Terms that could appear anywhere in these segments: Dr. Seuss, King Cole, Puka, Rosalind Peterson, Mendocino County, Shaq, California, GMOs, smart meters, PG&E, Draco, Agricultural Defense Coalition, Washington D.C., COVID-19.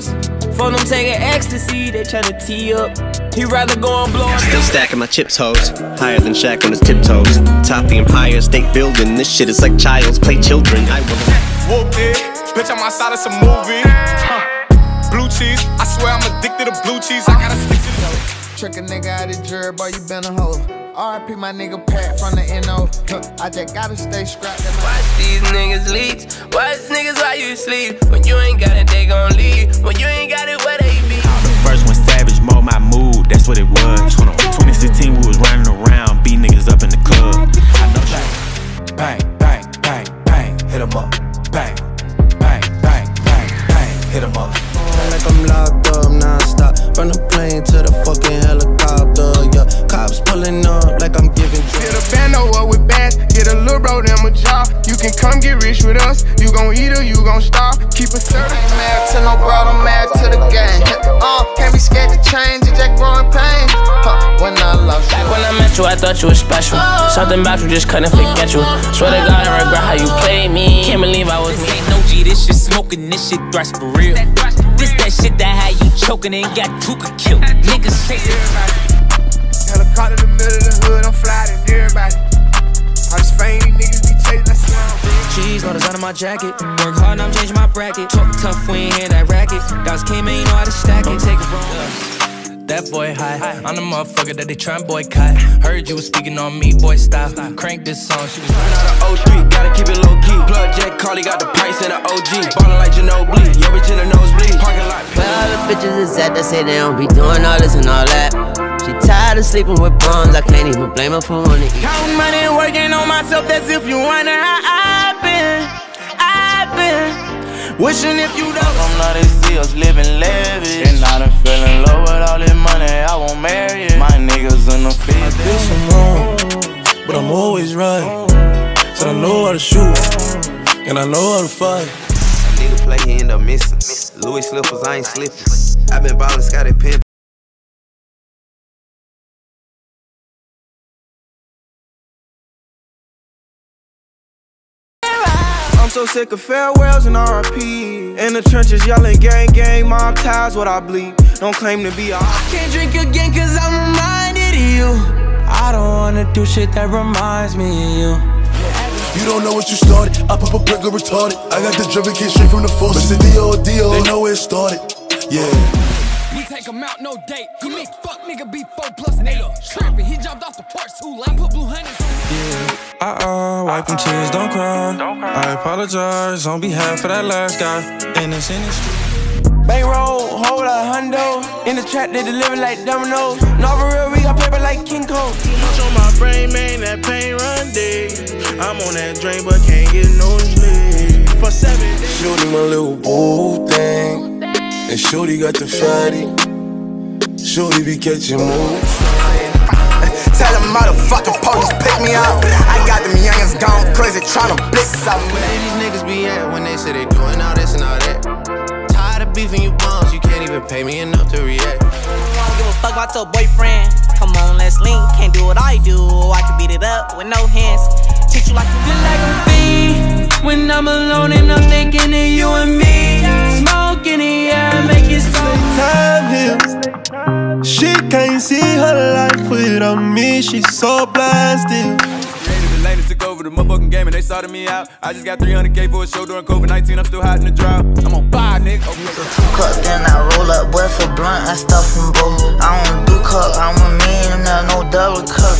pills. For them taking ecstasy, they tryna tee up. He'd rather go and blow up. Still stacking my chips, hoes. Higher than Shaq on his tiptoes. Top the Empire State Building. This shit is like child's play children. I will whoop it. Bitch, I'm outside of some movie. Blue cheese. I swear I'm addicted to blue cheese. I gotta stick to the. Trick a nigga out of jury, boy, you been a hoe. R.I.P. my nigga Pat from the N.O. I just gotta stay scrapped. Watch these niggas leaks. Watch niggas while you sleep. When you ain't got it, they gon' leave. When you ain't got it, where they be? The first one savage, mold my mood, that's what it was. 2016, we was running around, beat niggas up in the club. I know that. Bang, bang, bang, bang, hit 'em up. Bang, bang, bang, bang, bang, hit 'em up. Like I'm locked up non-stop. From the plane to the fucking helicopter, yeah. Cops pulling up like I'm giving drugs. Get a bando up with bands, get a little bro, them a job. You can come get rich with us, you gon' eat or you gon' starve. Keep a serving. I ain't mad to no bro, I'm mad to the gang. Can't be scared to change, it's just growing pain. When I lost you, when I met you, I thought you was special. Something about you just couldn't forget you. Swear to God, I regret how you played me. Can't believe I was me. No G, this shit smoking, this shit thrash for real. This that shit that had you choking and got Puka killed. Niggas chasing helicopter in the middle of the hood, I'm flying and everybody. I just fame these niggas be chasing that sound. Cheese on the side of my jacket. Work hard and I'm changing my bracket. Talk tough, we ain't hear that racket. Dogs came and you know how to stack it. Don't take it wrong. That boy high. I'm the motherfucker that they try and boycott. Heard you was speaking on me, boy stop. Crank this song, she was coming out of 03. Gotta keep it low key. Blood Jack Carly got the price and the OG. Ballin' like Geno Bleed. Yo, bitch in the nosebleed. Parking lot. Bitches is that say they don't be doing all this and all that. She tired of sleeping with bums, I can't even blame her for wanting to eat. Counting money and working on myself, that's if you wonder how I've been wishing if you don't. I'm not as see us living lavish. And I done fell in love with all this money, I won't marry it. My niggas in the field. I did some wrong, but I'm always right. So I know how to shoot, and I know how to fight. Nigga play, he end up missing. Louis slippers, I ain't slipping. I been ballin', Scotty Pimp. I'm so sick of farewells and RIP. In the trenches, yelling gang, gang, mom ties what I bleed. Don't claim to be a. I can't drink again cause I'm reminded of you. I don't wanna do shit that reminds me of you. You don't know what you started, I pop a brick or retarded. I got the driven kid straight from the force. It's a D.O.D.O. They know where it started, yeah. We take him out, no date. You make fuck nigga be 4 plus 8. Trapping, he jumped off the porch too late. I put blue honey. Yeah, wipe them tears, don't cry. I apologize on behalf of that last guy. And it's in the street. Bankroll, hold a hundo. In the trap, they deliver like dominoes. No, for real, we got paper like King Cole. Bitch on my brain, man, that pain run deep. I'm on that drain, but can't get no sleep for 7 days. Shorty my little boo thing, and Shorty got the fatty. Shorty be catching moves. Tell them motherfucking police pick me up. I got them youngins gone crazy tryna blitz up. Where these niggas be at when they say they doing all this and all that? Tired of beefing you bums, you can't even pay me enough to react. I don't give a fuck about your boyfriend. Come on, let's link. Can't do what I do, I can beat it up with no hands. Treat you like you feel like a fiend. When I'm alone and I'm thinking of you and me. Smoke in the air, make it so time heals. She can't see her life without me, she's so blasted. Lane took over the motherfucking game and they sorted me out. I just got 300K for a show during COVID-19, I'm still hot in the drought. I'm on fire, nigga. So 2 cups, then I roll up, boy, for blunt, I stuff them both. I don't do cup, I'm a man, no double cup.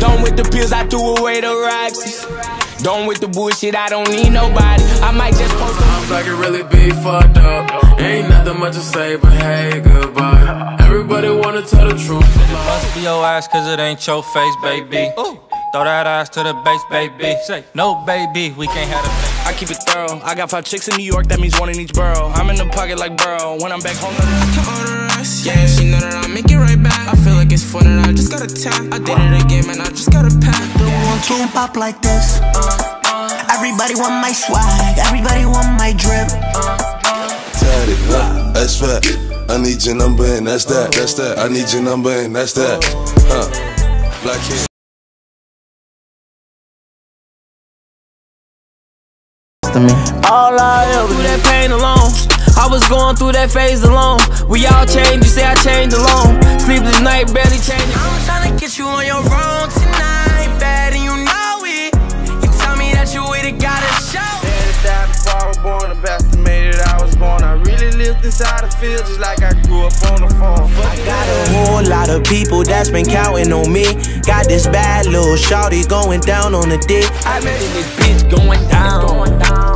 Done with the pills, I threw away the Roxy's. Done with the bullshit, I don't need nobody. I might just post them. Sounds like it really be fucked up. Ain't nothing much to say, but hey, goodbye. Everybody wanna tell the truth. Must be your eyes, cause it ain't your face, baby. Ooh. Throw that ass to the base, baby. Say, no, baby, we can't have a baby. I keep it thorough. I got 5 chicks in New York, that means 1 in each borough. I'm in the pocket like Burrow. When I'm back home, yeah, she know that I'll make it right back. I feel like it's fun and I just gotta tap. I did it again, man, I just gotta pack. The one can't pop like this. Everybody want my swag. Everybody want my drip. Tied it up, that's fat. I need your number and that's that, that's that. I need your number and that's that. Black kid. All I ever do that pain alone. I I was going through that phase alone. We all changed, you say I changed alone. Sleepless night, barely changing. I'm tryna get you on your own tonight, bad and you know it. You tell me that you waited, gotta show. Said that before I was born, the best made it I was born. I really lived inside the field, just like I grew up on the farm. I got a whole lot of people that's been counting on me. Got this bad little shawty going down on the dick. I been in this bitch going down.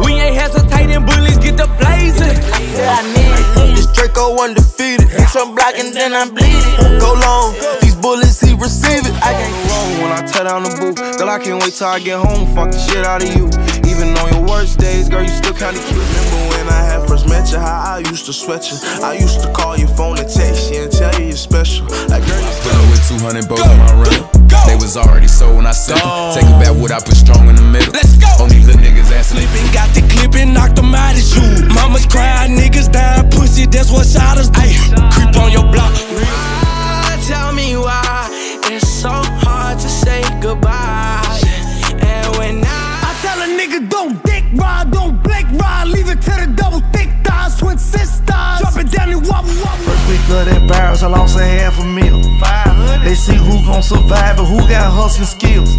We ain't had so tight and bullets get the blazing. This Draco undefeated. I'm blocking, then I'm bleeding. Go long, these bullets he receive it. I can't roll when I tear down the booth. Girl, I can't wait till I get home. Fuck the shit out of you. Even on your worst days, girl, you still kinda cute. Remember when I had first met you, how I used to sweat you. I used to call your phone and text you and tell you you're special. Like, girl, you still with 200 bows in my run. They was already sold when I said take it back what I put strong in the middle. Let's go. Only little niggas ass sleeping. Got the clip and knocked them out of you. Mama's crying, niggas dying, pussy, that's what shotters do. Creep on your block. Why, tell me why it's so hard to say goodbye? And when I tell a nigga don't dick ride, don't blink ride, leave it to the double thick thighs, twin sisters, drop it down and wobble wobble. First week of that barrels, I lost a half a meal. They see who gon' survive and who got hustling skills.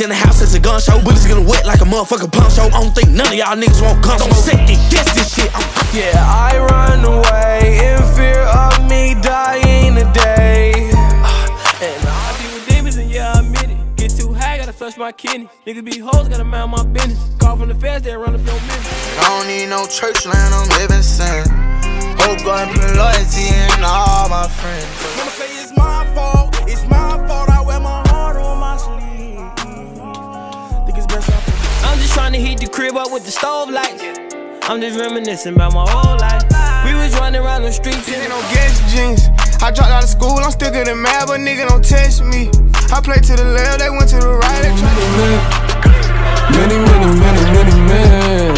In the house, it's a gun show. Bullets gonna wet like a motherfucking pump show. I don't think none of y'all niggas won't come. Don't safety guess this shit. Yeah, I run away in fear of me dying today. And I deal with demons, and yeah, I admit it. Get too high, gotta flush my kidneys. Niggas be hoes, gotta mind my business. Call from the feds, they run up no business. I don't need no church land, I'm living sin. Hope God put loyalty in all my friends. I'ma say it's my fault, it's my fault. I wear my heart on my sleeve. I'm just trying to heat the crib up with the stove lights. I'm just reminiscing about my whole life. We was running around the streets. Nigga don't guess jeans. I dropped out of school, I'm still getting mad, but nigga don't test me. I played to the left, they went to the right. Many men.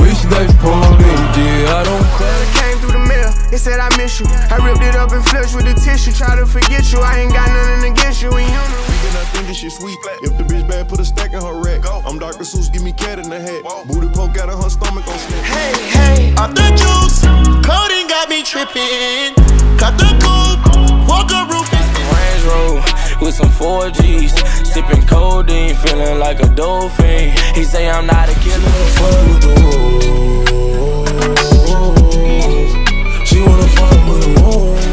Wish they fall in, yeah, I don't care. Came through the mail, it said I miss you. I ripped it up and flushed with the tissue. Try to forget you, I ain't got nothing against you. And you think this shit sweet. If the bitch bad, put a stack in her rack. I'm Dr. Seuss, give me cat in the head. Booty poke out of her stomach on snap. Hey, off the juice. Coding got me tripping. Cut the coupe, walk a roof. Range Road with some 4Gs. Sipping codeine, feeling like a dolphin. He say I'm not a killer. Fuck with the wolves. She wanna fuck with the wolves.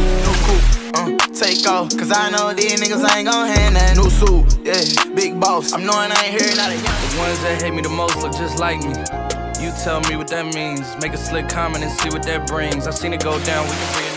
Take off, cause I know these niggas ain't gon' hand that new suit, yeah, big boss. I'm knowing I ain't hearing out of you. The ones that hate me the most look just like me. You tell me what that means. Make a slick comment and see what that brings. I seen it go down with the